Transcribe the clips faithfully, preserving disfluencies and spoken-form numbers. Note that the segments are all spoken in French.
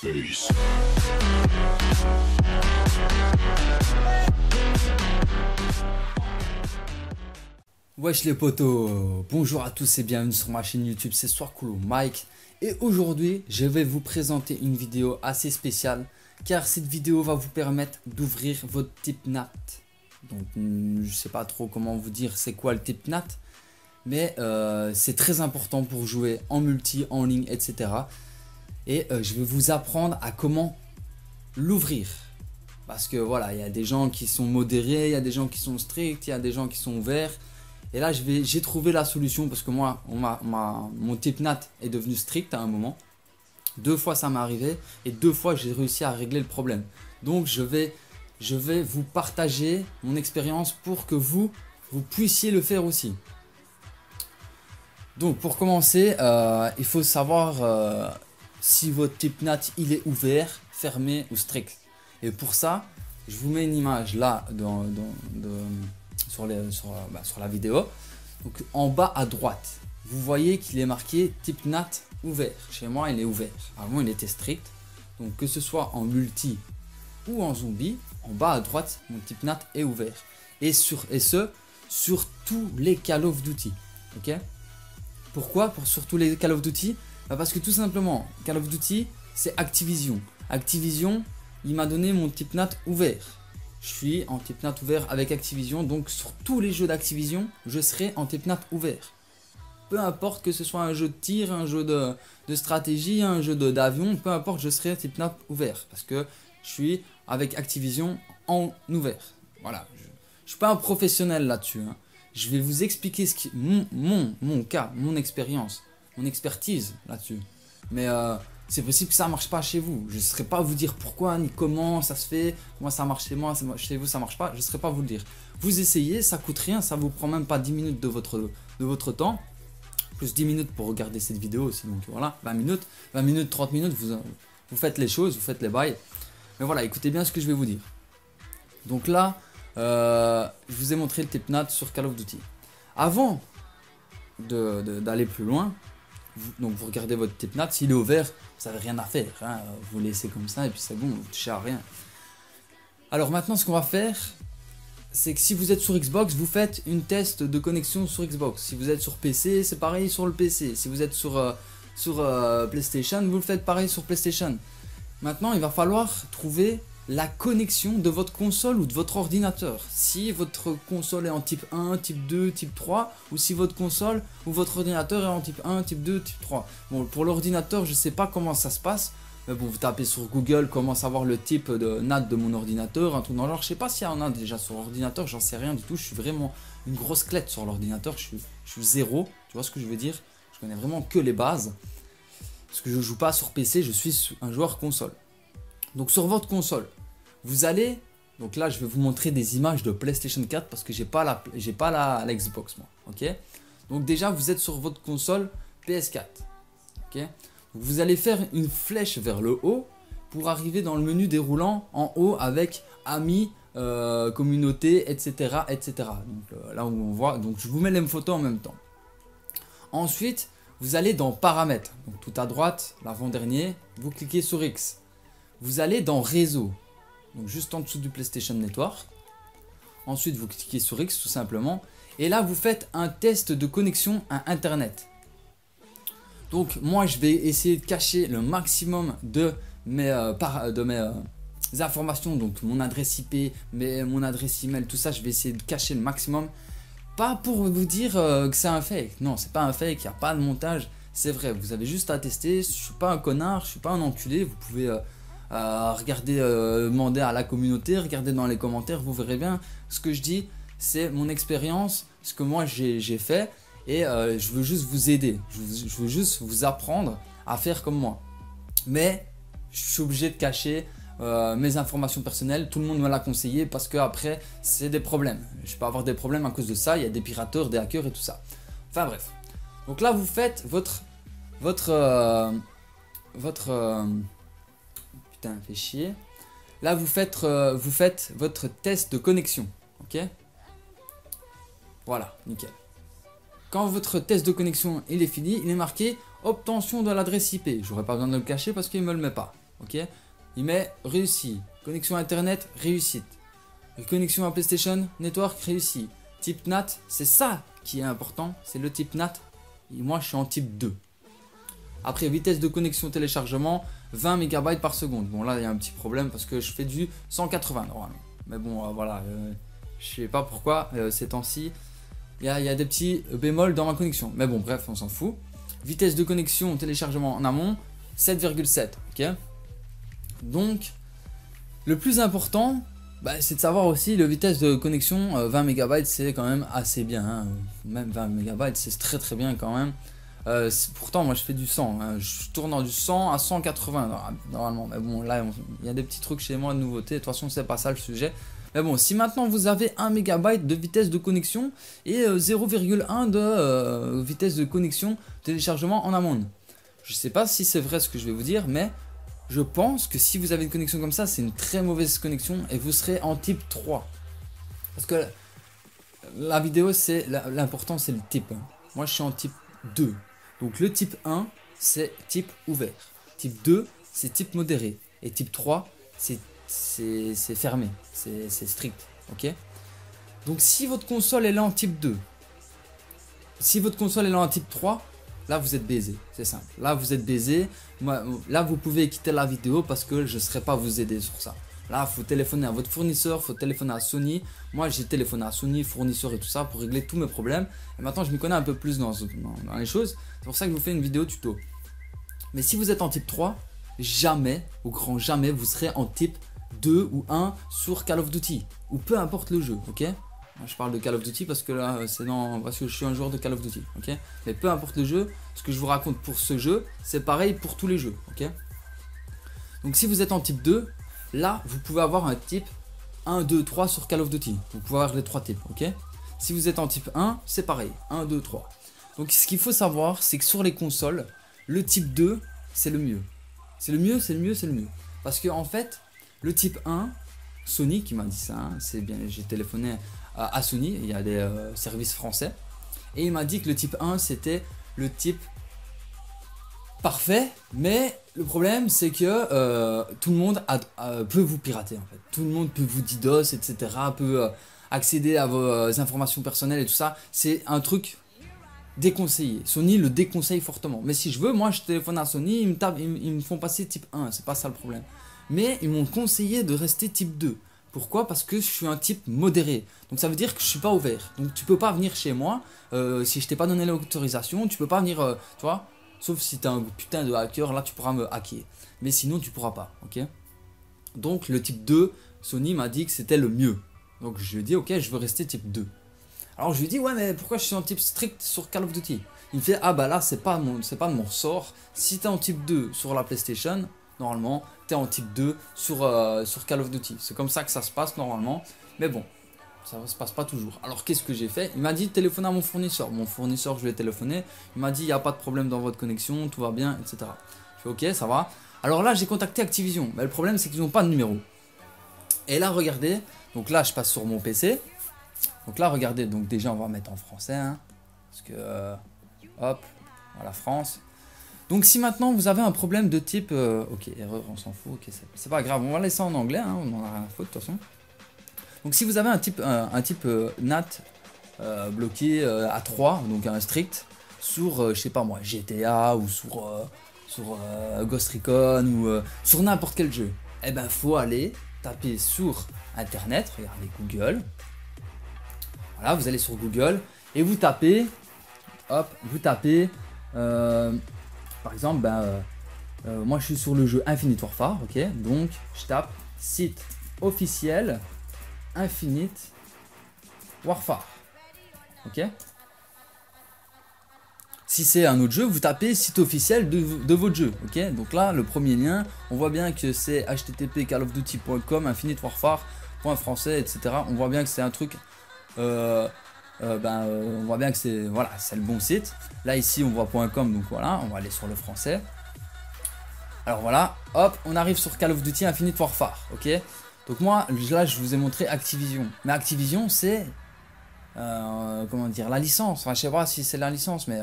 Peace. Wesh les potos, bonjour à tous et bienvenue sur ma chaîne YouTube, c'est Soiscool Mec. Et aujourd'hui, je vais vous présenter une vidéo assez spéciale, car cette vidéo va vous permettre d'ouvrir votre type N A T. Donc je sais pas trop comment vous dire c'est quoi le type N A T, mais euh, c'est très important pour jouer en multi, en ligne, et cetera. Et euh, je vais vous apprendre à comment l'ouvrir. Parce que voilà, il y a des gens qui sont modérés, il y a des gens qui sont stricts, il y a des gens qui sont ouverts. Et là, j'ai trouvé la solution parce que moi, on m'a, m'a, mon type N A T est devenu strict à un moment. Deux fois, ça m'est arrivé et deux fois, j'ai réussi à régler le problème. Donc, je vais, je vais vous partager mon expérience pour que vous, vous puissiez le faire aussi. Donc, pour commencer, euh, il faut savoir... Euh, si votre type N A T il est ouvert, fermé ou strict. Et pour ça, je vous mets une image là dans, dans, dans, sur, les, sur, bah, sur la vidéo. Donc en bas à droite, vous voyez qu'il est marqué type N A T ouvert. Chez moi, il est ouvert. Avant, il était strict. Donc que ce soit en multi ou en zombie, en bas à droite, mon type N A T est ouvert. Et, sur, et ce, sur tous les Call of Duty. Ok ? Pourquoi pour, sur tous les Call of Duty ? Parce que tout simplement, Call of Duty, c'est Activision. Activision, il m'a donné mon type N A T ouvert. Je suis en type N A T ouvert avec Activision. Donc, sur tous les jeux d'Activision, je serai en type N A T ouvert. Peu importe que ce soit un jeu de tir, un jeu de, de stratégie, un jeu d'avion, peu importe, je serai type N A T ouvert. Parce que je suis avec Activision en ouvert. Voilà. Je ne suis pas un professionnel là-dessus. Hein. Je vais vous expliquer ce qui, mon, mon, mon cas, mon expérience. Mon expertise là-dessus, mais euh, c'est possible que ça marche pas chez vous. Je ne saurais pas vous dire pourquoi ni comment ça se fait. Moi ça marche chez moi, chez vous ça marche pas. Je ne saurais pas vous le dire. Vous essayez, ça coûte rien, ça vous prend même pas dix minutes de votre de votre temps, plus dix minutes pour regarder cette vidéo aussi. Donc voilà, vingt minutes, vingt minutes, trente minutes, vous vous faites les choses, vous faites les bails. Mais voilà, écoutez bien ce que je vais vous dire. Donc là, euh, je vous ai montré le type N A T sur Call of Duty. Avant de d'aller plus loin. Donc vous regardez votre type N A T, s'il est ouvert, vous n'avez rien à faire, hein. Vous laissez comme ça et puis c'est bon, vous ne touchez à rien. Alors maintenant ce qu'on va faire, c'est que si vous êtes sur Xbox, vous faites une test de connexion sur Xbox. Si vous êtes sur P C, c'est pareil sur le P C. Si vous êtes sur, euh, sur euh, PlayStation, vous le faites pareil sur PlayStation. Maintenant il va falloir trouver la connexion de votre console ou de votre ordinateur. Si votre console est en type un, type deux, type trois, ou si votre console ou votre ordinateur est en type un, type deux, type trois. Bon, pour l'ordinateur, je sais pas comment ça se passe. Mais bon, vous tapez sur Google comment savoir le type de N A T de mon ordinateur, un truc dans le genre. Je sais pas s'il y en a déjà sur l'ordinateur, j'en sais rien du tout. Je suis vraiment une grosse clette sur l'ordinateur. Je suis, je suis zéro. Tu vois ce que je veux dire? Je connais vraiment que les bases. Parce que je joue pas sur P C, je suis un joueur console. Donc sur votre console, vous allez, donc là je vais vous montrer des images de PlayStation quatre parce que j'ai pas la, j'ai pas la, la Xbox moi, ok. Donc déjà vous êtes sur votre console P S quatre, ok. Donc vous allez faire une flèche vers le haut pour arriver dans le menu déroulant en haut avec amis, euh, communauté, etc, etc. Donc euh, là où on voit, donc je vous mets les photos en même temps. Ensuite vous allez dans paramètres, donc tout à droite, l'avant-dernier, vous cliquez sur X. Vous allez dans réseau, donc juste en dessous du PlayStation Network. Ensuite, vous cliquez sur X tout simplement. Et là, vous faites un test de connexion à Internet. Donc, moi, je vais essayer de cacher le maximum de mes, euh, par, de mes euh, informations. Donc, mon adresse I P, mes, mon adresse email, tout ça, je vais essayer de cacher le maximum. Pas pour vous dire euh, que c'est un fake. Non, c'est pas un fake, il n'y a pas de montage. C'est vrai, vous avez juste à tester. Je ne suis pas un connard, je ne suis pas un enculé. Vous pouvez... Euh, Euh, regardez, euh, demandez à la communauté, regardez dans les commentaires, vous verrez bien. Ce que je dis, c'est mon expérience, ce que moi j'ai fait. Et euh, je veux juste vous aider, je veux, je veux juste vous apprendre à faire comme moi. Mais je suis obligé de cacher euh, mes informations personnelles. Tout le monde me l'a conseillé parce que après c'est des problèmes. Je peux avoir des problèmes à cause de ça, il y a des pirateurs, des hackers et tout ça. Enfin bref. Donc là vous faites votre... Votre... Euh, votre... Euh, Putain, fait chier. Là, vous faites, euh, vous faites votre test de connexion. Ok. Voilà, nickel. Quand votre test de connexion il est fini, il est marqué obtention de l'adresse I P. J'aurais pas besoin de le cacher parce qu'il me le met pas. ok. Il met réussi. Connexion internet, réussite. Connexion à PlayStation, network, réussi. Type N A T, c'est ça qui est important, c'est le type N A T. Et moi, je suis en type deux. Après, vitesse de connexion téléchargement, vingt mégaoctets par seconde. Bon, là, il y a un petit problème parce que je fais du cent quatre-vingts normalement. Mais bon, euh, voilà, euh, je sais pas pourquoi euh, ces temps-ci, il y, y a des petits bémols dans ma connexion. Mais bon, bref, on s'en fout. Vitesse de connexion téléchargement en amont, sept virgule sept, ok. Donc, le plus important, bah, c'est de savoir aussi le vitesse de connexion. euh, vingt mégaoctets, c'est quand même assez bien, hein. Même vingt mégaoctets, c'est très très bien quand même. Euh, pourtant, moi je fais du cent, hein. Je tourne dans du cent à cent quatre-vingts normalement. Mais bon, là il y a des petits trucs chez moi de nouveauté. De toute façon, c'est pas ça le sujet. Mais bon, si maintenant vous avez un mégaoctet de vitesse de connexion et euh, zéro virgule un de euh, vitesse de connexion téléchargement en amont, je sais pas si c'est vrai ce que je vais vous dire, mais je pense que si vous avez une connexion comme ça, c'est une très mauvaise connexion et vous serez en type trois. Parce que la vidéo, c'est l'important, c'est le type. Moi je suis en type deux. Donc le type un, c'est type ouvert. Type deux, c'est type modéré. Et type trois, c'est fermé. C'est strict. Ok. Donc si votre console est là en type deux, si votre console est là en type trois, là vous êtes baisé. C'est simple. Là vous êtes baisé. Là vous pouvez quitter la vidéo parce que je ne serai pas vous aider sur ça. Là il faut téléphoner à votre fournisseur, il faut téléphoner à Sony. Moi j'ai téléphoné à Sony, fournisseur et tout ça pour régler tous mes problèmes. Et maintenant je m'y connais un peu plus dans, dans les choses. C'est pour ça que je vous fais une vidéo tuto. Mais si vous êtes en type trois, jamais, au grand jamais, vous serez en type deux ou un sur Call of Duty. Ou peu importe le jeu, ok. Je parle de Call of Duty parce que là c'est dans... parce que je suis un joueur de Call of Duty, ok. Mais peu importe le jeu, ce que je vous raconte pour ce jeu, c'est pareil pour tous les jeux, ok. Donc si vous êtes en type deux, là vous pouvez avoir un type un, deux, trois sur Call of Duty. Vous pouvez avoir les trois types, ok. Si vous êtes en type un, c'est pareil, un, deux, trois. Donc ce qu'il faut savoir, c'est que sur les consoles, le type deux, c'est le mieux. C'est le mieux, c'est le mieux, c'est le mieux. Parce que en fait, le type un, Sony qui m'a dit ça, hein, c'est bien, j'ai téléphoné à, à Sony, il y a des euh, services français. Et il m'a dit que le type un, c'était le type parfait, mais le problème c'est que euh, tout le monde a, euh, peut vous pirater en fait. Tout le monde peut vous DDoS, et cetera. Peut euh, accéder à vos euh, informations personnelles et tout ça. C'est un truc déconseillé. Sony le déconseille fortement. Mais si je veux, moi je téléphone à Sony, ils me, tapent, ils, ils me font passer type un, c'est pas ça le problème. Mais ils m'ont conseillé de rester type deux. Pourquoi? Parce que je suis un type modéré. Donc ça veut dire que je suis pas ouvert. Donc tu peux pas venir chez moi euh, si je t'ai pas donné l'autorisation, tu peux pas venir, euh, tu vois. Sauf si t'es un putain de hacker, là tu pourras me hacker. Mais sinon tu pourras pas, ok. Donc le type deux, Sony m'a dit que c'était le mieux. Donc je lui ai dit ok, je veux rester type deux. Alors je lui ai dit ouais, mais pourquoi je suis en type strict sur Call of Duty? Il me fait ah bah là c'est pas mon, c'est pas mon ressort. Si t'es en type deux sur la PlayStation, normalement t'es en type deux sur, euh, sur Call of Duty. C'est comme ça que ça se passe normalement. Mais bon, ça se passe pas toujours. Alors qu'est-ce que j'ai fait? Il m'a dit téléphone à mon fournisseur. Mon fournisseur, je lui ai téléphoné. Il m'a dit il n'y a pas de problème dans votre connexion, tout va bien, et cetera. Je fais ok, ça va. Alors là j'ai contacté Activision. Mais le problème c'est qu'ils n'ont pas de numéro. Et là regardez, donc là je passe sur mon P C. Donc là regardez, donc déjà on va mettre en français, hein, parce que euh, hop, voilà France. Donc si maintenant vous avez un problème de type euh, ok, erreur, on s'en fout, ok, c'est pas grave, on va laisser en anglais, hein, on en a rien à foutre de toute façon. Donc si vous avez un type, un, un type euh, N A T euh, bloqué euh, à trois, donc un strict, sur euh, je sais pas moi, G T A ou sur, euh, sur euh, Ghost Recon ou euh, sur n'importe quel jeu, eh ben faut aller taper sur internet, regardez Google. Voilà, vous allez sur Google et vous tapez, hop, vous tapez, euh, par exemple, ben, euh, euh, moi je suis sur le jeu Infinite Warfare, ok, donc je tape site officiel Infinite Warfare, ok. Si c'est un autre jeu, vous tapez site officiel de, de votre jeu, ok. Donc là, le premier lien, on voit bien que c'est h t t p colofduty point com, Infinite Warfare.français, et cetera. On voit bien que c'est un truc... Euh, euh, ben, euh, on voit bien que c'est voilà, c'est le bon site. Là ici on voit .com, donc voilà, on va aller sur le français. Alors voilà, hop, on arrive sur Call of Duty Infinite Warfare, ok. Donc moi là je vous ai montré Activision, mais Activision c'est euh, comment dire, la licence, enfin je sais pas si c'est la licence, mais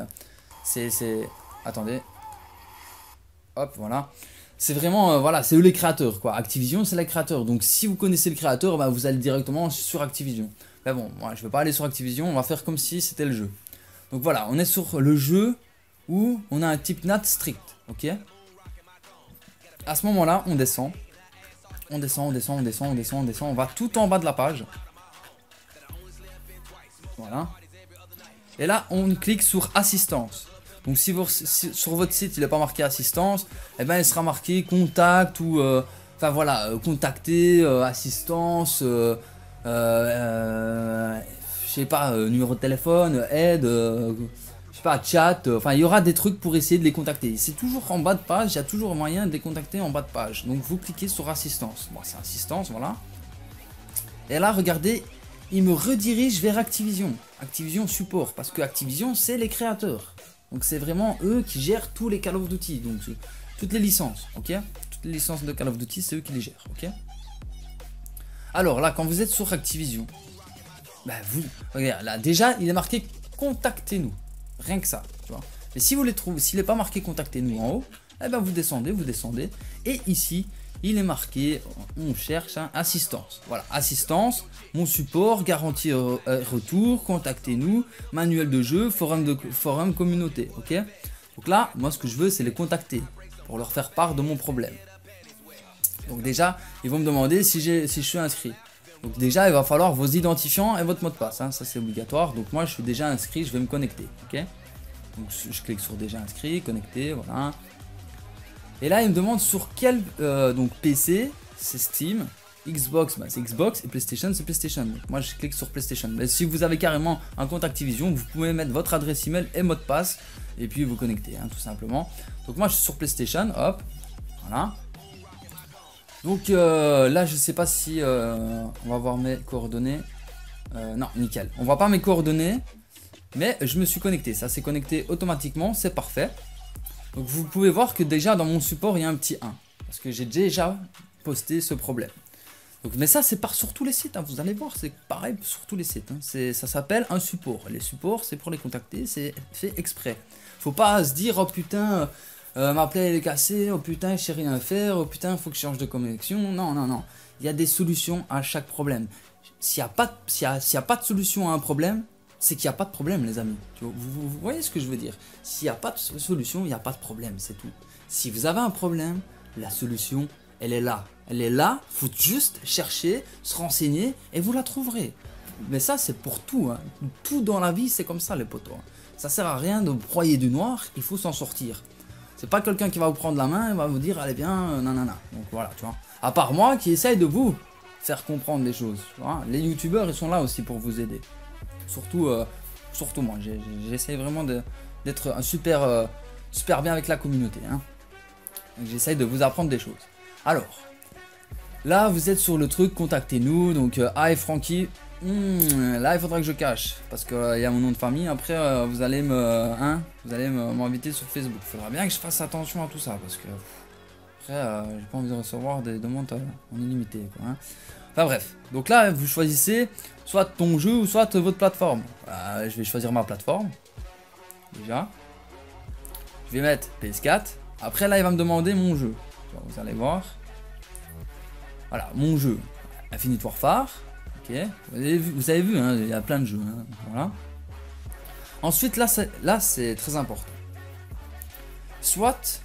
c'est, attendez, hop, voilà, c'est vraiment, euh, voilà, c'est eux les créateurs, quoi. Activision, c'est les créateurs. Donc si vous connaissez le créateur, bah, vous allez directement sur Activision. Là, bon, moi, je ne vais pas aller sur Activision, on va faire comme si c'était le jeu. Donc voilà, on est sur le jeu où on a un type N A T strict, ok. À ce moment-là, on descend. On descend, on descend, on descend, on descend, on descend. On va tout en bas de la page. Voilà. Et là, on clique sur assistance. Donc si, vous, si sur votre site il n'est pas marqué assistance, eh ben, il sera marqué contact ou euh, enfin voilà, euh, contacter, euh, assistance, euh, euh, je sais pas, euh, numéro de téléphone, aide, euh, je sais pas, chat, euh, enfin il y aura des trucs pour essayer de les contacter. C'est toujours en bas de page, il y a toujours moyen de les contacter en bas de page. Donc vous cliquez sur assistance. Moi bon, c'est assistance, voilà. Et là regardez, il me redirige vers Activision. Activision support, parce que Activision c'est les créateurs. Donc c'est vraiment eux qui gèrent tous les Call of Duty, donc toutes les licences, ok. Toutes les licences de Call of Duty, c'est eux qui les gèrent, ok. Alors là, quand vous êtes sur Activision, bah vous, regarde, là déjà, il est marqué contactez-nous, rien que ça, tu vois. Mais si vous les trouvez, s'il n'est pas marqué contactez-nous en haut, eh ben vous descendez, vous descendez, et ici, il est marqué, on cherche hein, assistance. Voilà, assistance, mon support, garantie re retour, contactez-nous, manuel de jeu, forum, de, forum communauté. Ok. Donc là, moi ce que je veux, c'est les contacter pour leur faire part de mon problème. Donc déjà, ils vont me demander si, si je suis inscrit. Donc déjà, il va falloir vos identifiants et votre mot de passe. Hein, ça c'est obligatoire. Donc moi, je suis déjà inscrit, je vais me connecter. Ok. Donc je clique sur déjà inscrit, connecté, voilà. Et là, il me demande sur quel euh, donc P C, c'est Steam, Xbox, bah, c'est Xbox, et PlayStation, c'est PlayStation. Donc, moi, je clique sur PlayStation. Mais si vous avez carrément un compte Activision, vous pouvez mettre votre adresse email et mot de passe, et puis vous connecter, hein, tout simplement. Donc moi, je suis sur PlayStation, hop, voilà. Donc euh, là, je sais pas si euh, on va voir mes coordonnées. Euh, non, nickel. On voit pas mes coordonnées, mais je me suis connecté. Ça s'est connecté automatiquement, c'est parfait. Donc vous pouvez voir que déjà dans mon support il y a un petit un. Parce que j'ai déjà posté ce problème. Donc, mais ça c'est par sur tous les sites, hein, vous allez voir, c'est pareil sur tous les sites. Hein, ça s'appelle un support. Les supports c'est pour les contacter, c'est fait exprès. Faut pas se dire oh putain euh, ma plaie elle est cassée, oh putain je sais rien faire, oh putain faut que je change de connexion. Non, non, non. Il y a des solutions à chaque problème. S'il n'y a pas, s'il y a, s'il y a pas de solution à un problème, c'est qu'il n'y a pas de problème les amis, vous, vous, vous voyez ce que je veux dire. S'il n'y a pas de solution, il n'y a pas de problème, c'est tout. Si vous avez un problème, la solution, elle est là. Elle est là, faut juste chercher, se renseigner et vous la trouverez. Mais ça c'est pour tout, hein. Tout dans la vie c'est comme ça les potos. Ça sert à rien de broyer du noir, il faut s'en sortir. C'est pas quelqu'un qui va vous prendre la main et va vous dire allez bien, euh, nanana. Donc voilà, tu vois. À part moi qui essaye de vous faire comprendre les choses, tu vois. Les youtubeurs ils sont là aussi pour vous aider. Surtout, euh, surtout moi, j'essaie vraiment d'être un super, euh, super bien avec la communauté. Hein. J'essaye de vous apprendre des choses. Alors, là vous êtes sur le truc, contactez-nous. Donc, euh, ah et Francky, hmm, là il faudra que je cache parce qu'il euh, y a mon nom de famille. Après, euh, vous allez me, hein, vous allez m'inviter sur Facebook. Il faudra bien que je fasse attention à tout ça parce que pff, après, euh, j'ai pas envie de recevoir des demandes en illimité. Quoi, hein. Enfin bref, donc là vous choisissez soit ton jeu ou soit votre plateforme. Euh, je vais choisir ma plateforme. Déjà. Je vais mettre P S quatre. Après là il va me demander mon jeu. Vous allez voir. Voilà, mon jeu. Infinite Warfare. Ok. Vous avez vu, vous avez vu hein, il y a plein de jeux. Hein. Voilà. Ensuite là c'est là c'est très important. Soit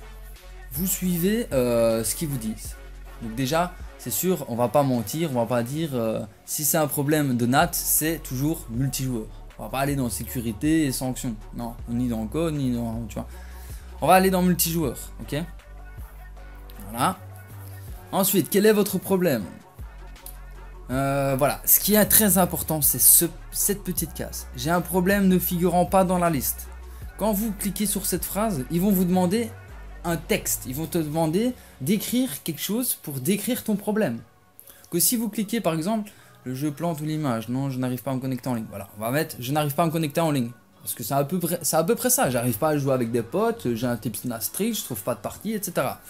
vous suivez euh, ce qu'ils vous disent. Donc déjà. C'est sûr, on va pas mentir, on va pas dire euh, si c'est un problème de N A T, c'est toujours multijoueur. On va pas aller dans sécurité et sanctions. Non, ni dans le code, ni dans, tu vois. On va aller dans multijoueur, ok. Voilà. Ensuite, quel est votre problème? euh, Voilà, ce qui est très important, c'est ce, cette petite case. J'ai un problème ne figurant pas dans la liste. Quand vous cliquez sur cette phrase, ils vont vous demander un texte, ils vont te demander d'écrire quelque chose pour décrire ton problème. Que si vous cliquez par exemple, le jeu plante ou l'image, non je n'arrive pas à me connecter en ligne, voilà, on va mettre je n'arrive pas à me connecter en ligne, parce que c'est à peu près, c'est à peu près ça, j'arrive pas à jouer avec des potes, j'ai un tipsna strict, je trouve pas de partie, et cetera.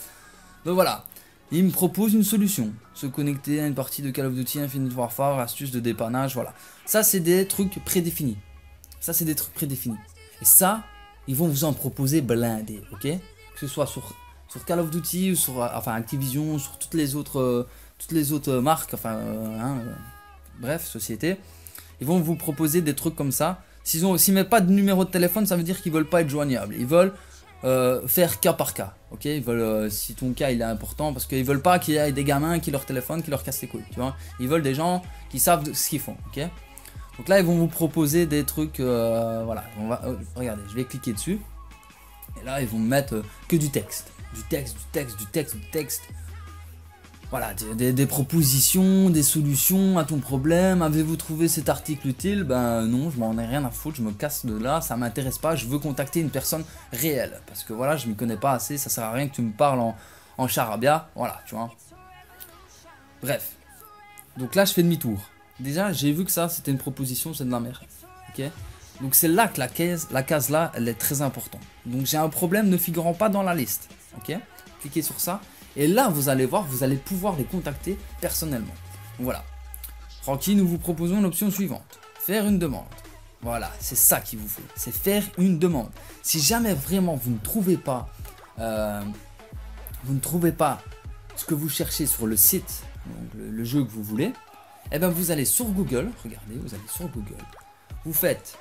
Donc voilà, il me propose une solution, se connecter à une partie de Call of Duty, Infinite Warfare, astuce de dépannage, voilà. Ça c'est des trucs prédéfinis, ça c'est des trucs prédéfinis, et ça, ils vont vous en proposer blindé, ok? Que ce soit sur, sur Call of Duty, sur enfin Activision, sur toutes les autres, euh, toutes les autres marques, enfin, euh, hein, euh, bref, sociétés, ils vont vous proposer des trucs comme ça. S'ils ont, s'ils mettent pas de numéro de téléphone, ça veut dire qu'ils veulent pas être joignables. Ils veulent euh, faire cas par cas, ok. Ils veulent, euh, si ton cas il est important, parce qu'ils veulent pas qu'il y ait des gamins qui leur téléphonent, qui leur cassent les couilles, tu vois. Ils veulent des gens qui savent ce qu'ils font, ok. Donc là, ils vont vous proposer des trucs, euh, voilà. On va, euh, regardez, je vais cliquer dessus. Et là, ils vont mettre euh, que du texte, du texte, du texte, du texte, du texte. Voilà, des, des, des propositions, des solutions à ton problème. Avez-vous trouvé cet article utile? Ben non, je m'en ai rien à foutre, je me casse de là, ça m'intéresse pas, je veux contacter une personne réelle. Parce que voilà, je m'y connais pas assez, ça sert à rien que tu me parles en, en charabia, voilà, tu vois. Bref, donc là je fais demi-tour. Déjà, j'ai vu que ça, c'était une proposition, c'est de la merde, ok. Donc c'est là que la case, la case là, elle est très importante. Donc j'ai un problème ne figurant pas dans la liste, ok. Cliquez sur ça. Et là, vous allez voir, vous allez pouvoir les contacter personnellement. Voilà. Francky, nous vous proposons l'option suivante. Faire une demande. Voilà, c'est ça qu'il vous faut. C'est faire une demande. Si jamais vraiment vous ne trouvez pas, euh, vous ne trouvez pas ce que vous cherchez sur le site, donc le, le jeu que vous voulez, eh bien vous allez sur Google. Regardez, vous allez sur Google. Vous faites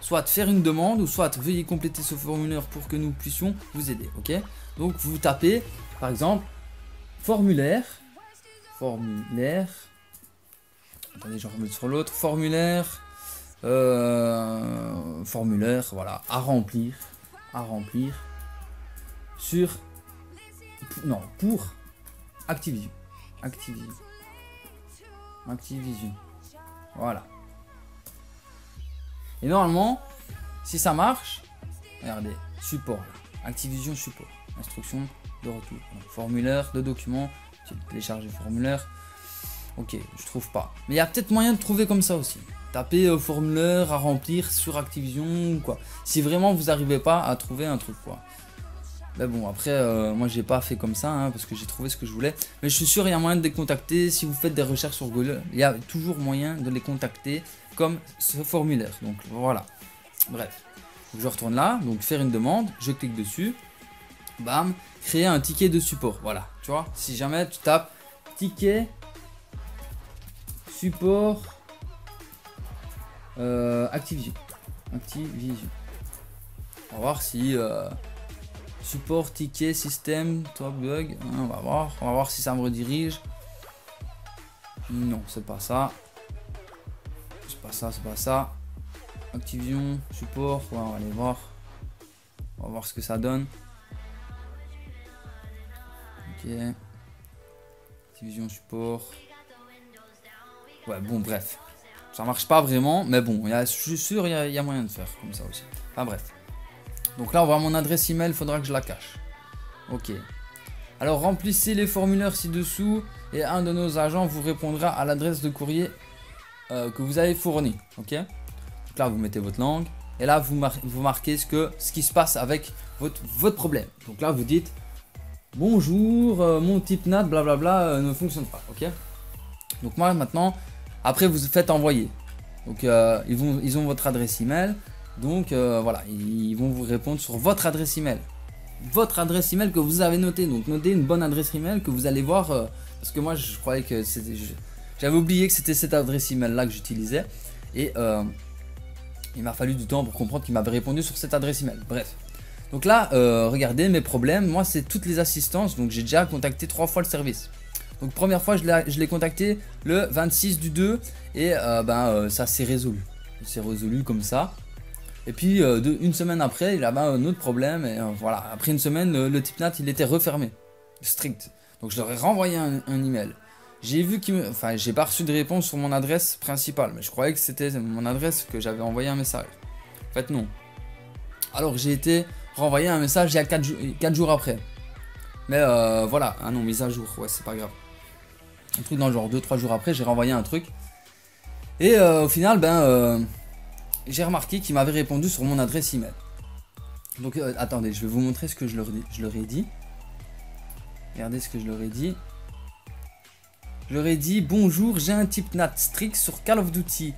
soit faire une demande ou soit veuillez compléter ce formulaire pour que nous puissions vous aider. Ok. Donc vous tapez. Par exemple, formulaire, formulaire, attendez, je remets sur l'autre, formulaire, euh, formulaire, voilà, à remplir, à remplir, sur, non, pour Activision, Activision, Activision, voilà. Et normalement, si ça marche, regardez, support, Activision support, instruction de retour. Donc, formulaire, de documents, télécharger formulaire. Ok, je trouve pas. Mais il y a peut-être moyen de trouver comme ça aussi. Tapez euh, formulaire à remplir sur Activision ou quoi. Si vraiment vous n'arrivez pas à trouver un truc quoi. Mais bon, après, euh, moi j'ai pas fait comme ça hein, parce que j'ai trouvé ce que je voulais. Mais je suis sûr il y a moyen de les contacter. Si vous faites des recherches sur Google, il y a toujours moyen de les contacter comme ce formulaire. Donc voilà. Bref, donc, je retourne là. Donc faire une demande, je clique dessus. Bam, créer un ticket de support. Voilà, tu vois, si jamais tu tapes ticket support euh, Activision. Activision. On va voir si euh, support, ticket, système, top bug. On va voir. On va voir si ça me redirige. Non, c'est pas ça. C'est pas ça, c'est pas ça. Activision, support. Ouais, on va aller voir. On va voir ce que ça donne. Ok, Activision support. Ouais bon bref, ça marche pas vraiment, mais bon, y a, je suis sûr il y, y a moyen de faire comme ça aussi. Enfin bref. Donc là on voit mon adresse email, faudra que je la cache. Ok. Alors remplissez les formulaires ci-dessous et un de nos agents vous répondra à l'adresse de courrier euh, que vous avez fournie. Ok. Donc là vous mettez votre langue et là vous, mar vous marquez ce que ce qui se passe avec votre votre problème. Donc là vous dites bonjour, euh, mon type N A T, blablabla, euh, ne fonctionne pas, ok. Donc moi maintenant, après vous faites envoyer. Donc euh, ils, vont, ils ont votre adresse email, donc euh, voilà, ils vont vous répondre sur votre adresse email. Votre adresse email que vous avez notée, donc notez une bonne adresse email que vous allez voir, euh, parce que moi je croyais que c'était, j'avais oublié que c'était cette adresse email là que j'utilisais, et euh, il m'a fallu du temps pour comprendre qu'il m'avait répondu sur cette adresse email, bref. Donc là, euh, regardez mes problèmes, moi c'est toutes les assistances, donc j'ai déjà contacté trois fois le service. Donc première fois je l'ai contacté le vingt-six du deux et euh, ben, euh, ça s'est résolu, c'est résolu comme ça. Et puis euh, de, une semaine après il avait un autre problème et euh, voilà, après une semaine le, le type N A T il était refermé, strict. Donc je leur ai renvoyé un, un email. J'ai vu qu'il me... Enfin j'ai pas reçu de réponse sur mon adresse principale, mais je croyais que c'était mon adresse que j'avais envoyé un message. En fait non. Alors j'ai été... renvoyer un message il y a quatre jours après, mais euh, voilà, ah non, mise à jour, ouais, c'est pas grave, un truc dans le genre deux trois jours après j'ai renvoyé un truc et euh, au final ben euh, j'ai remarqué qu'il m'avait répondu sur mon adresse email. Donc euh, attendez, je vais vous montrer ce que je leur, je leur ai dit. Regardez ce que je leur ai dit. Je leur ai dit bonjour, j'ai un type N A T strict sur Call of Duty,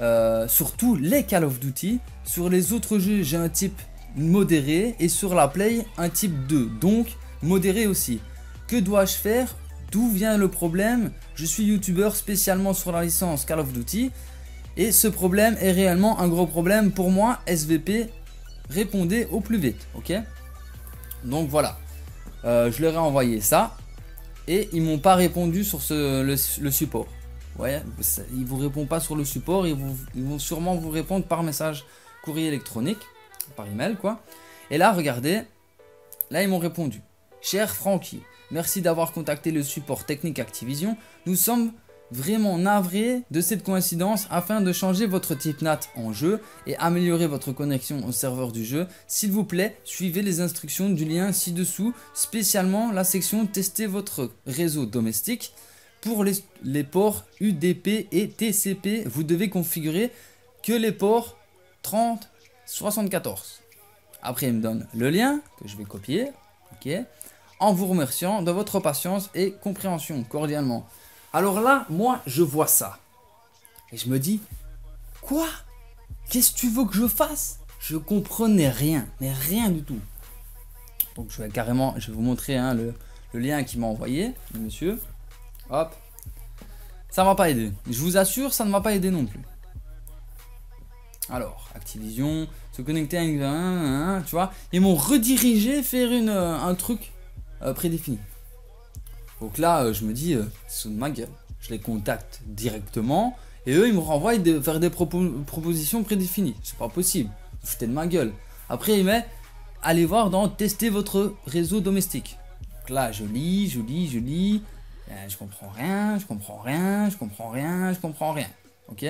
euh, surtout les Call of Duty, sur les autres jeux j'ai un type modéré et sur la play un type deux, donc modéré aussi. Que dois-je faire? D'où vient le problème? Je suis youtubeur spécialement sur la licence Call of Duty et ce problème est réellement un gros problème pour moi. S V P, répondez au plus vite, ok? Donc voilà, euh, je leur ai envoyé ça et ils m'ont pas répondu sur ce, le, le support. Ouais, ils vous répondent pas sur le support, ils, vous, ils vont sûrement vous répondre par message courrier électronique, par email quoi. Et là, regardez, là ils m'ont répondu. Cher Francky, merci d'avoir contacté le support technique Activision. Nous sommes vraiment navrés de cette coïncidence. Afin de changer votre type N A T en jeu et améliorer votre connexion au serveur du jeu, s'il vous plaît, suivez les instructions du lien ci-dessous, spécialement la section tester votre réseau domestique. Pour les, les ports U D P et T C P, vous devez configurer que les ports trente soixante-quatorze. Après, il me donne le lien que je vais copier. Ok. En vous remerciant de votre patience et compréhension, cordialement. Alors là, moi, je vois ça. Et je me dis, quoi? Qu'est-ce que tu veux que je fasse? Je comprenais rien, mais rien du tout. Donc je vais carrément, je vais vous montrer hein, le, le lien qu'il m'a envoyé, le monsieur. Hop, ça m'a pas aidé. Je vous assure, ça ne m'a pas aidé non plus. Alors, Activision, se connecter à une... Hein, hein, tu vois, ils m'ont redirigé faire une, euh, un truc euh, prédéfini. Donc là, euh, je me dis, euh, c'est de ma gueule. Je les contacte directement et eux, ils me renvoient de, vers des propos, propositions prédéfinies. C'est pas possible. Foutez de ma gueule. Après, ils mettent, allez voir dans tester votre réseau domestique. Donc là, je lis, je lis, je lis. Je comprends rien, je comprends rien, je comprends rien, je comprends rien. Ok.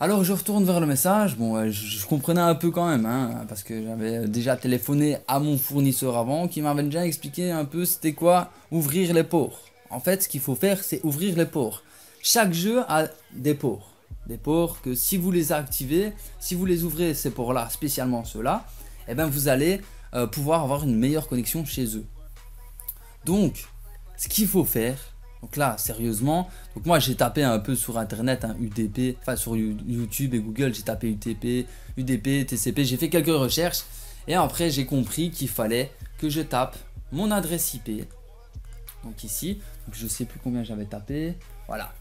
Alors je retourne vers le message. Bon, je, je comprenais un peu quand même, hein, parce que j'avais déjà téléphoné à mon fournisseur avant, qui m'avait déjà expliqué un peu c'était quoi ouvrir les ports. En fait, ce qu'il faut faire, c'est ouvrir les ports. Chaque jeu a des ports, des ports que si vous les activez, si vous les ouvrez ces ports-là, spécialement ceux-là, et eh ben vous allez euh, pouvoir avoir une meilleure connexion chez eux. Donc, ce qu'il faut faire, donc là, sérieusement, donc moi j'ai tapé un peu sur internet, hein, U D P, enfin sur YouTube et Google, j'ai tapé U T P, U D P, T C P, j'ai fait quelques recherches et après j'ai compris qu'il fallait que je tape mon adresse I P. Donc ici, donc je sais plus combien j'avais tapé, voilà,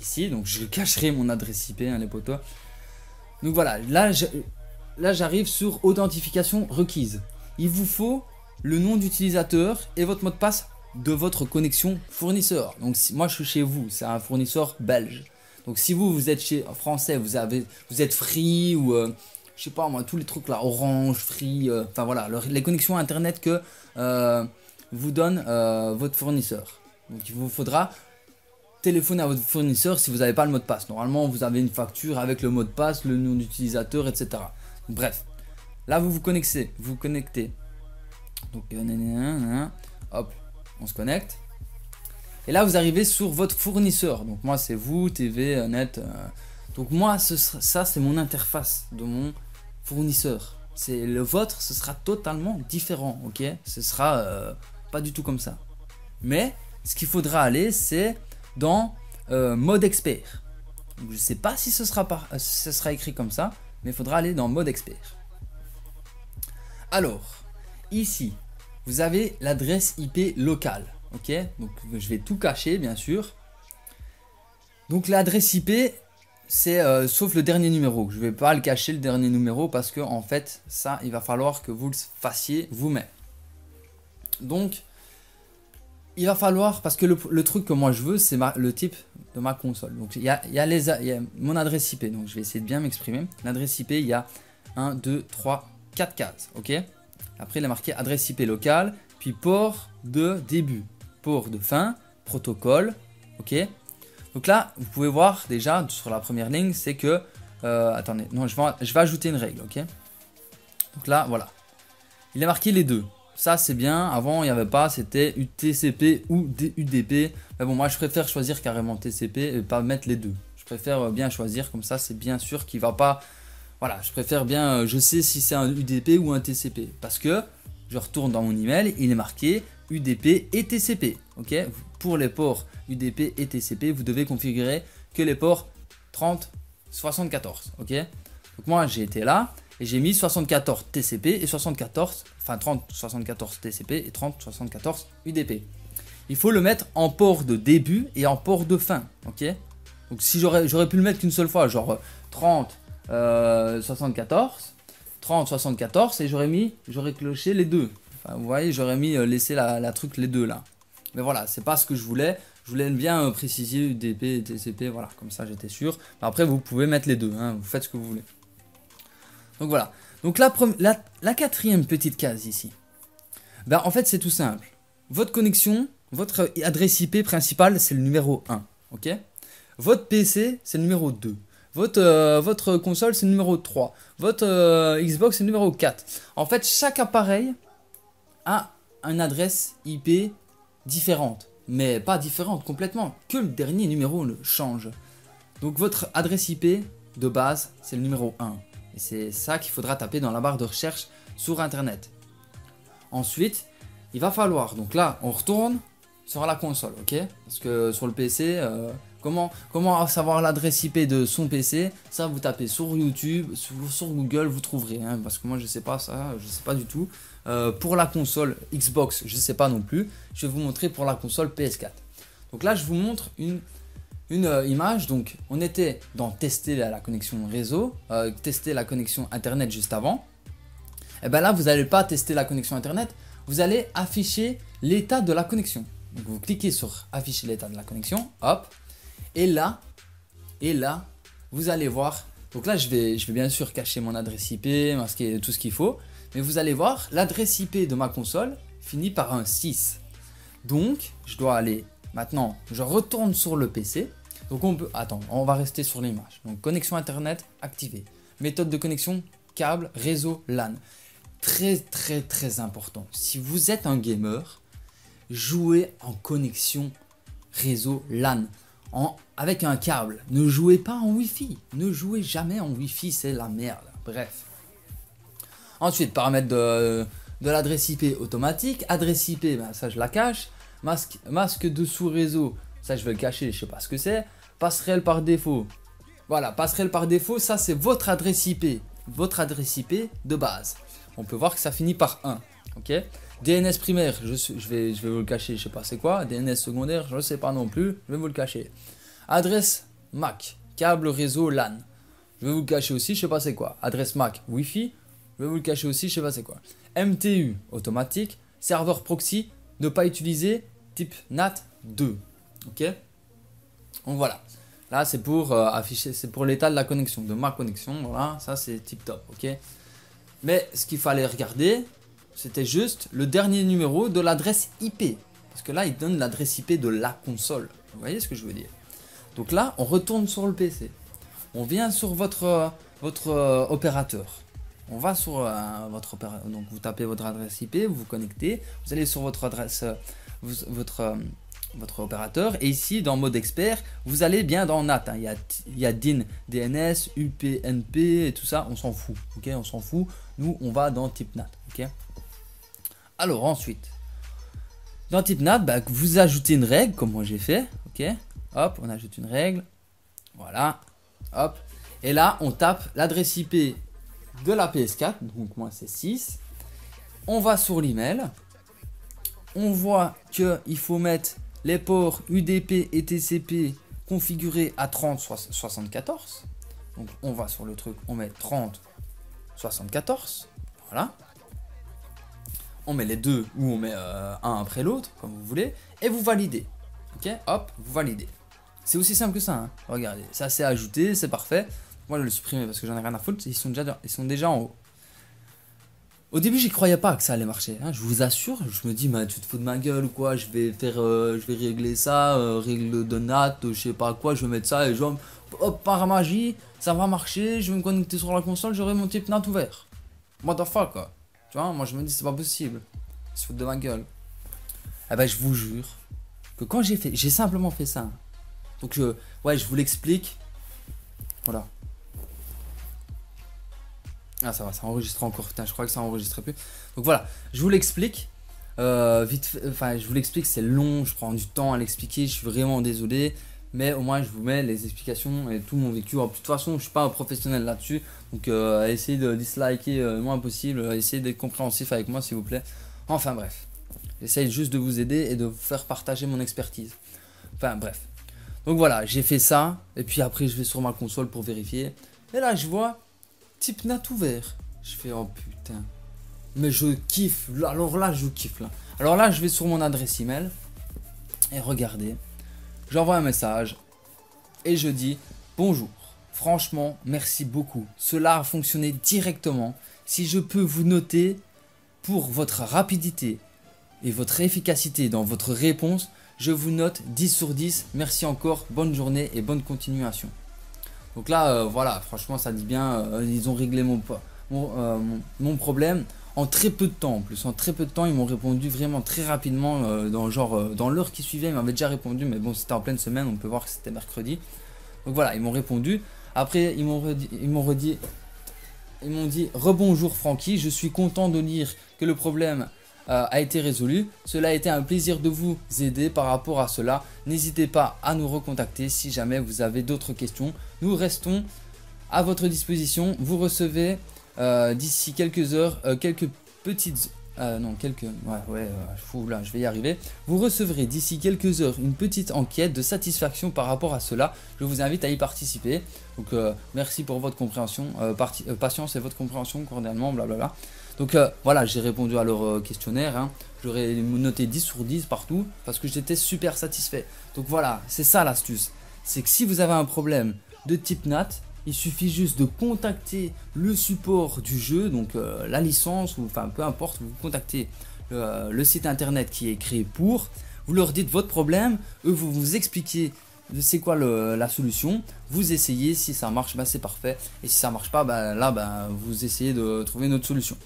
ici, donc je cacherai mon adresse I P, hein, les potos. Donc voilà, là, je, là j'arrive sur authentification requise. Il vous faut le nom d'utilisateur et votre mot de passe de votre connexion fournisseur. Donc si, moi je suis chez vous, c'est un fournisseur belge. Donc si vous vous êtes chez un français, vous avez, vous êtes Free ou euh, je sais pas moi, tous les trucs là, Orange, Free, enfin euh, voilà, le, les connexions internet que euh, vous donne euh, votre fournisseur. Donc il vous faudra téléphoner à votre fournisseur si vous n'avez pas le mot de passe. Normalement vous avez une facture avec le mot de passe, le nom d'utilisateur, et cetera. Bref, là vous vous connectez, vous connectez. Donc, hop, on se connecte. Et là, vous arrivez sur votre fournisseur. Donc, moi, c'est vous, T V, Net. Euh, donc, moi, ce, ça, c'est mon interface de mon fournisseur. C'est le vôtre, ce sera totalement différent, ok? Ce sera euh, pas du tout comme ça. Mais, ce qu'il faudra aller, c'est dans euh, mode expert. Donc, je sais pas si ce sera, pas, euh, si ce sera écrit comme ça, mais il faudra aller dans mode expert. Alors, ici, vous avez l'adresse I P locale, ok? Donc, je vais tout cacher, bien sûr. Donc, l'adresse I P, c'est euh, sauf le dernier numéro. Je ne vais pas le cacher, le dernier numéro, parce que, en fait, ça, il va falloir que vous le fassiez vous-même. Donc, il va falloir, parce que le, le truc que moi je veux, c'est le type de ma console. Donc, il y a, y a, les, y a mon adresse I P, donc je vais essayer de bien m'exprimer. L'adresse I P, il y a un, deux, trois, quatre cases, ok? Après, il est marqué adresse I P locale, puis port de début, port de fin, protocole, ok. Donc là, vous pouvez voir déjà sur la première ligne, c'est que... Euh, attendez, non, je vais, je vais ajouter une règle, ok. Donc là, voilà. Il est marqué les deux. Ça, c'est bien. Avant, il n'y avait pas, c'était T C P ou U D P. Mais bon, moi, je préfère choisir carrément T C P et pas mettre les deux. Je préfère bien choisir, comme ça, c'est bien sûr qu'il ne va pas... Voilà, je préfère bien, je sais si c'est un U D P ou un T C P. Parce que je retourne dans mon email, il est marqué U D P et T C P. Ok, pour les ports U D P et T C P, vous devez configurer que les ports trente soixante-quatorze. Ok, donc moi j'ai été là. et j'ai mis soixante-quatorze T C P et soixante-quatorze, enfin trente soixante-quatorze T C P et trente soixante-quatorze U D P. Il faut le mettre en port de début et en port de fin, ok. Donc si j'aurais pu le mettre qu'une seule fois, genre trente euh, soixante-quatorze, trente soixante-quatorze, et j'aurais mis, j'aurais cloché les deux. Enfin, vous voyez, j'aurais mis euh, laissé la, la truc les deux là. Mais voilà, c'est pas ce que je voulais. Je voulais bien préciser U D P et T C P, voilà, comme ça j'étais sûr. Après, vous pouvez mettre les deux, hein, vous faites ce que vous voulez. Donc voilà. Donc la, la, la quatrième petite case ici, ben, en fait c'est tout simple. Votre connexion, votre adresse I P principale, c'est le numéro un, ok. Votre P C, c'est le numéro deux. Votre, euh, votre console, c'est le numéro trois. Votre euh, Xbox, c'est le numéro quatre. En fait, chaque appareil a une adresse I P différente. Mais pas différente complètement, que le dernier numéro le change. Donc votre adresse I P de base, c'est le numéro un. Et c'est ça qu'il faudra taper dans la barre de recherche sur Internet. Ensuite, il va falloir, donc là, on retourne sur la console, ok? Parce que sur le P C, euh, comment, comment savoir l'adresse I P de son P C? Ça, vous tapez sur YouTube, sur, sur Google, vous trouverez. Hein, parce que moi, je sais pas ça, je sais pas du tout. Euh, pour la console Xbox, je sais pas non plus. Je vais vous montrer pour la console P S quatre. Donc là, je vous montre une, une euh, image. Donc, on était dans tester la, la connexion réseau, euh, tester la connexion Internet juste avant. Et bien là, vous n'allez pas tester la connexion Internet. Vous allez afficher l'état de la connexion. Donc, vous cliquez sur afficher l'état de la connexion. Hop. Et là, et là, vous allez voir. Donc là, je vais, je vais bien sûr cacher mon adresse I P, masquer tout ce qu'il faut. Mais vous allez voir, l'adresse I P de ma console finit par un six. Donc, je dois aller maintenant, je retourne sur le P C. Donc, on peut... Attends, on va rester sur l'image. Donc, connexion Internet activée. Méthode de connexion, câble, réseau, LAN. Très, très, très important. Si vous êtes un gamer, jouez en connexion réseau LAN. En... Avec un câble. Ne jouez pas en Wi-Fi. Ne jouez jamais en Wi-Fi, c'est la merde. Bref. Ensuite, paramètres de, de l'adresse I P automatique. Adresse I P, ben, ça je la cache. Masque, masque de sous-réseau, ça je vais le cacher, je ne sais pas ce que c'est. Passerelle par défaut. Voilà, passerelle par défaut, ça c'est votre adresse I P. Votre adresse I P de base. On peut voir que ça finit par un. Okay. D N S primaire, je, je, vais, je vais vous le cacher, je ne sais pas c'est quoi. D N S secondaire, je ne sais pas non plus, je vais vous le cacher. Adresse M A C, câble réseau LAN. Je vais vous le cacher aussi, je ne sais pas c'est quoi. Adresse M A C, Wi-Fi. Je vais vous le cacher aussi, je sais pas c'est quoi. M T U automatique, serveur proxy, ne pas utiliser, type N A T deux. Ok. Donc voilà. Là c'est pour euh, afficher, c'est pour l'état de la connexion, de ma connexion. Voilà, ça c'est tip top. Ok. Mais ce qu'il fallait regarder, c'était juste le dernier numéro de l'adresse I P. Parce que là il donne l'adresse I P de la console. Vous voyez ce que je veux dire? Donc là on retourne sur le P C. On vient sur votre, votre euh, opérateur. On va sur euh, votre opérateur, donc vous tapez votre adresse I P, vous vous connectez, vous allez sur votre adresse, euh, vous, votre, euh, votre opérateur, et ici dans mode expert, vous allez bien dans N A T. Hein. Il, y a, il y a D I N, D N S, U P N P et tout ça, on s'en fout, ok, on s'en fout. Nous, on va dans type N A T, ok. Alors ensuite, dans type N A T, bah, vous ajoutez une règle, comme moi j'ai fait, ok. Hop, on ajoute une règle, voilà, hop, et là on tape l'adresse I P de la P S quatre, donc moi c'est six. On va sur l'email, on voit que il faut mettre les ports U D P et T C P configurés à trente soixante-quatorze. Donc on va sur le truc, on met trente soixante-quatorze, voilà. On met les deux ou on met euh, un après l'autre, comme vous voulez, et vous validez. Ok, hop, vous validez. C'est aussi simple que ça. Hein. Regardez, ça c'est ajouté, c'est parfait. Moi je vais le supprimer parce que j'en ai rien à foutre, ils sont déjà, de, ils sont déjà en haut. Au début j'y croyais pas que ça allait marcher, hein, je vous assure, je me dis mais tu te fous de ma gueule ou quoi, je vais faire, euh, je vais régler ça, euh, règle de N A T, je sais pas quoi, je vais mettre ça et je vais, hop, par magie, ça va marcher, je vais me connecter sur la console, j'aurai mon type N A T ouvert. What the fuck quoi, tu vois, moi je me dis c'est pas possible, ils se foutent de ma gueule. Eh ben je vous jure que quand j'ai fait, j'ai simplement fait ça. Donc je, ouais je vous l'explique, voilà. Ah ça va, ça enregistre encore, putain je crois que ça enregistrait plus. Donc voilà, je vous l'explique, euh, vite, enfin je vous l'explique, c'est long, je prends du temps à l'expliquer, je suis vraiment désolé. mais au moins je vous mets les explications et tout mon vécu. Alors, de toute façon je suis pas un professionnel là dessus, donc euh, essayez de disliker euh, le moins possible, essayez d'être compréhensif avec moi s'il vous plaît. Enfin bref, j'essaye juste de vous aider et de vous faire partager mon expertise, enfin bref. Donc voilà, j'ai fait ça et puis après je vais sur ma console pour vérifier et là je vois type N A T ouvert, je fais oh putain, mais je kiffe, alors là je kiffe là. Alors là je vais sur mon adresse email et regardez, j'envoie un message et je dis bonjour, franchement merci beaucoup, cela a fonctionné directement, si je peux vous noter pour votre rapidité et votre efficacité dans votre réponse, je vous note dix sur dix, merci encore, bonne journée et bonne continuation. Donc là, euh, voilà, franchement, ça dit bien, euh, ils ont réglé mon, mon, euh, mon, mon problème en très peu de temps. En plus, en très peu de temps, ils m'ont répondu vraiment très rapidement, euh, dans genre euh, dans l'heure qui suivait, ils m'avaient déjà répondu, mais bon, c'était en pleine semaine, on peut voir que c'était mercredi. Donc voilà, ils m'ont répondu. Après, ils m'ont redit, ils m'ont redit, ils m'ont dit rebonjour Francky, je suis content de lire que le problème a été résolu, cela a été un plaisir de vous aider par rapport à cela, n'hésitez pas à nous recontacter si jamais vous avez d'autres questions, nous restons à votre disposition, vous recevez euh, d'ici quelques heures euh, quelques petites euh, non quelques ouais ouais euh, fou, là, je vais y arriver vous recevrez d'ici quelques heures une petite enquête de satisfaction par rapport à cela, je vous invite à y participer. Donc euh, merci pour votre compréhension euh, euh, patience et votre compréhension cordialement, blablabla. Donc euh, voilà, j'ai répondu à leur euh, questionnaire, hein. J'aurais noté dix sur dix partout parce que j'étais super satisfait. Donc voilà, c'est ça l'astuce. C'est que si vous avez un problème de type N A T, il suffit juste de contacter le support du jeu, donc euh, la licence, ou enfin peu importe, vous contactez euh, le site internet qui est créé pour, vous leur dites votre problème, eux vous vous expliquez c'est quoi le, la solution, vous essayez, si ça marche, bah, c'est parfait, et si ça marche pas, bah, là bah, vous essayez de trouver une autre solution.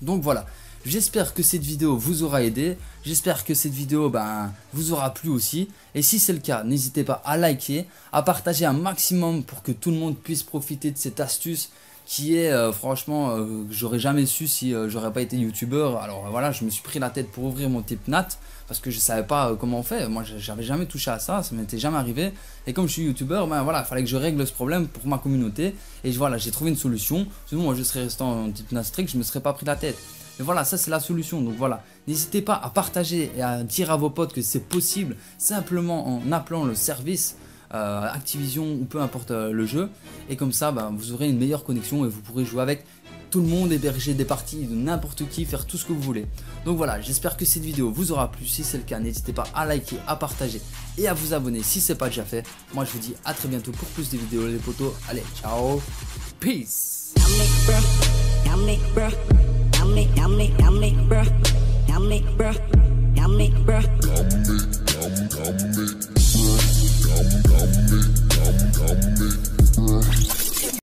Donc voilà, j'espère que cette vidéo vous aura aidé, j'espère que cette vidéo ben, vous aura plu aussi. Et si c'est le cas, n'hésitez pas à liker, à partager un maximum pour que tout le monde puisse profiter de cette astuce qui est euh, franchement, euh, j'aurais jamais su si euh, j'aurais pas été youtubeur. Alors euh, voilà, je me suis pris la tête pour ouvrir mon type N A T parce que je savais pas euh, comment on fait, moi j'avais jamais touché à ça, ça m'était jamais arrivé. Et comme je suis youtubeur, ben voilà, fallait que je règle ce problème pour ma communauté. Et voilà, j'ai trouvé une solution, sinon moi je serais resté en type N A T strict, je me serais pas pris la tête. Mais voilà, ça c'est la solution, donc voilà, n'hésitez pas à partager et à dire à vos potes que c'est possible simplement en appelant le service Euh, Activision ou peu importe euh, le jeu, et comme ça bah, vous aurez une meilleure connexion et vous pourrez jouer avec tout le monde, héberger des parties de n'importe qui, faire tout ce que vous voulez. Donc voilà, j'espère que cette vidéo vous aura plu, si c'est le cas n'hésitez pas à liker, à partager et à vous abonner si c'est pas déjà fait. Moi je vous dis à très bientôt pour plus de vidéos les potos, allez ciao, peace.